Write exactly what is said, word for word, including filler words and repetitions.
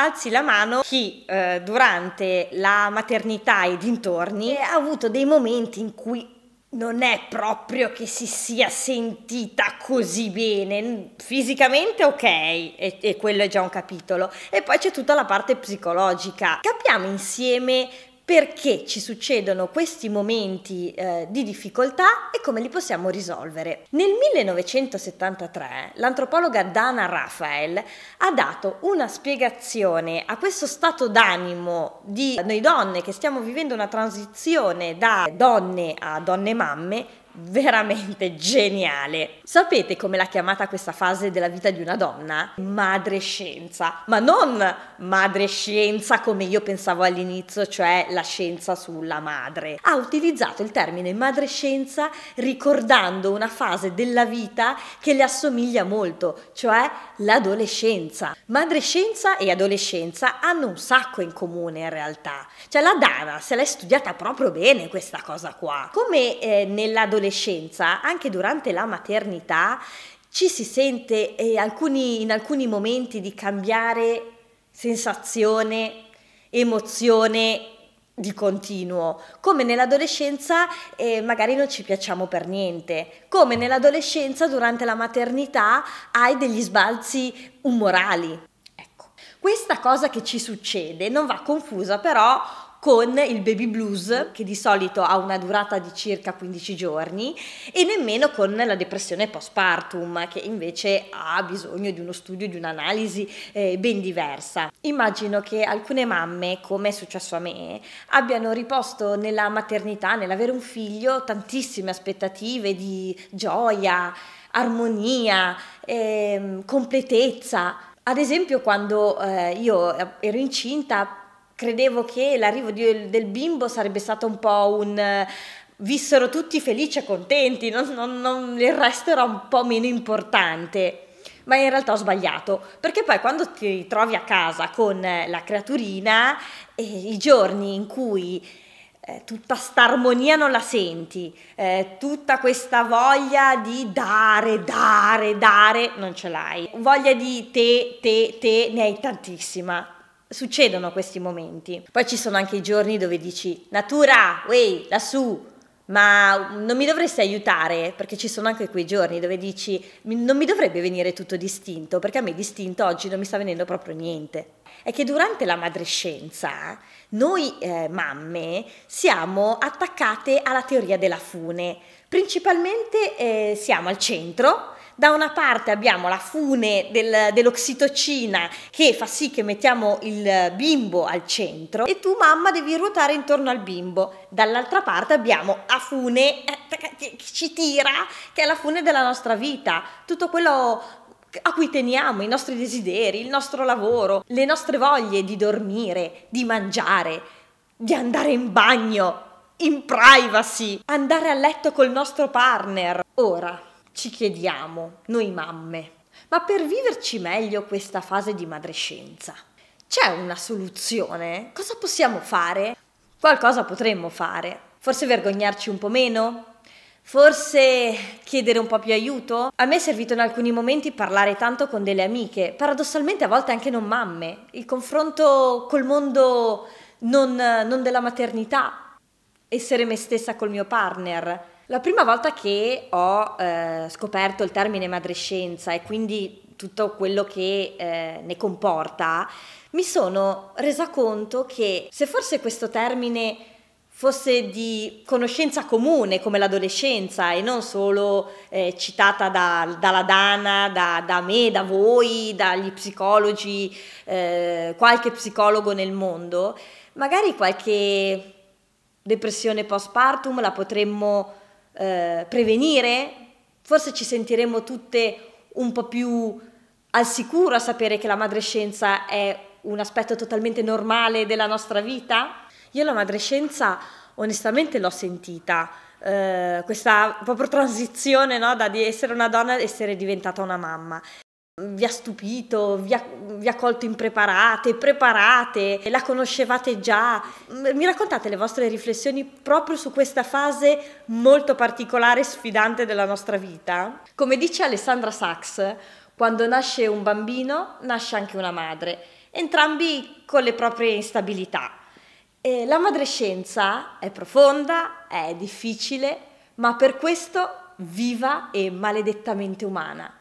Alzi la mano chi eh, durante la maternità e dintorni ha avuto dei momenti in cui non è proprio che si sia sentita così bene, fisicamente ok, e, e quello è già un capitolo, e poi c'è tutta la parte psicologica. Capiamo insieme perché ci succedono questi momenti eh, di difficoltà e come li possiamo risolvere. Nel millenovecentosettantatré l'antropologa Dana Raphael ha dato una spiegazione a questo stato d'animo di noi donne che stiamo vivendo una transizione da donne a donne mamme veramente geniale. Sapete come l'ha chiamata questa fase della vita di una donna? Madrescenza, ma non madrescenza come io pensavo all'inizio, cioè la scienza sulla madre. Ha utilizzato il termine madrescenza ricordando una fase della vita che le assomiglia molto, cioè l'adolescenza. Madrescenza e adolescenza hanno un sacco in comune in realtà, cioè la Dana se l'è studiata proprio bene questa cosa qua. Come eh, nell'adolescenza, anche durante la maternità ci si sente eh, alcuni, in alcuni momenti di cambiare sensazione, emozione di continuo, come nell'adolescenza eh, magari non ci piacciamo per niente, come nell'adolescenza durante la maternità hai degli sbalzi umorali. Ecco, questa cosa che ci succede non va confusa però con il baby blues, che di solito ha una durata di circa quindici giorni, e nemmeno con la depressione postpartum, che invece ha bisogno di uno studio, di un'analisi eh, ben diversa. Immagino che alcune mamme, come è successo a me, abbiano riposto nella maternità, nell'avere un figlio, tantissime aspettative di gioia, armonia, eh, completezza. Ad esempio, quando eh, io ero incinta, credevo che l'arrivo del bimbo sarebbe stato un po' un... vissero tutti felici e contenti, non, non, non, il resto era un po' meno importante. Ma in realtà ho sbagliato, perché poi quando ti trovi a casa con la creaturina, eh, i giorni in cui eh, tutta sta armonia non la senti, eh, tutta questa voglia di dare, dare, dare, non ce l'hai. Voglia di te, te, te, ne hai tantissima. Succedono questi momenti. Poi ci sono anche i giorni dove dici: natura, uè, lassù, ma non mi dovresti aiutare? Perché ci sono anche quei giorni dove dici: non mi dovrebbe venire tutto distinto, perché a me distinto oggi non mi sta venendo proprio niente. È che durante la madrescenza noi eh, mamme siamo attaccate alla teoria della fune. Principalmente eh, siamo al centro. Da una parte abbiamo la fune del, dell'oxitocina, che fa sì che mettiamo il bimbo al centro e tu mamma devi ruotare intorno al bimbo. Dall'altra parte abbiamo la fune che ci tira, che è la fune della nostra vita, tutto quello a cui teniamo, i nostri desideri, il nostro lavoro, le nostre voglie di dormire, di mangiare, di andare in bagno, in privacy, andare a letto col nostro partner. Ora, ci chiediamo, noi mamme, ma per viverci meglio questa fase di madrescenza, c'è una soluzione? Cosa possiamo fare? Qualcosa potremmo fare. Forse vergognarci un po' meno? Forse chiedere un po' più aiuto? A me è servito in alcuni momenti parlare tanto con delle amiche, paradossalmente a volte anche non mamme. Il confronto col mondo non, non della maternità, essere me stessa col mio partner. La prima volta che ho eh, scoperto il termine madrescenza e quindi tutto quello che eh, ne comporta, mi sono resa conto che se forse questo termine fosse di conoscenza comune come l'adolescenza e non solo eh, citata da, dalla Dana, da, da me, da voi, dagli psicologi, eh, qualche psicologo nel mondo, magari qualche depressione postpartum la potremmo Eh, prevenire, forse ci sentiremo tutte un po' più al sicuro a sapere che la madrescenza è un aspetto totalmente normale della nostra vita. Io la madrescenza onestamente l'ho sentita, eh, questa proprio transizione, no? Da di essere una donna ad essere diventata una mamma. Vi ha stupito, vi ha, vi ha colto impreparate, preparate, la conoscevate già. Mi raccontate le vostre riflessioni proprio su questa fase molto particolare e sfidante della nostra vita? Come dice Alexandra Sacks, quando nasce un bambino nasce anche una madre. entrambi con le proprie instabilità. E la madrescenza è profonda, è difficile, ma per questo viva e maledettamente umana.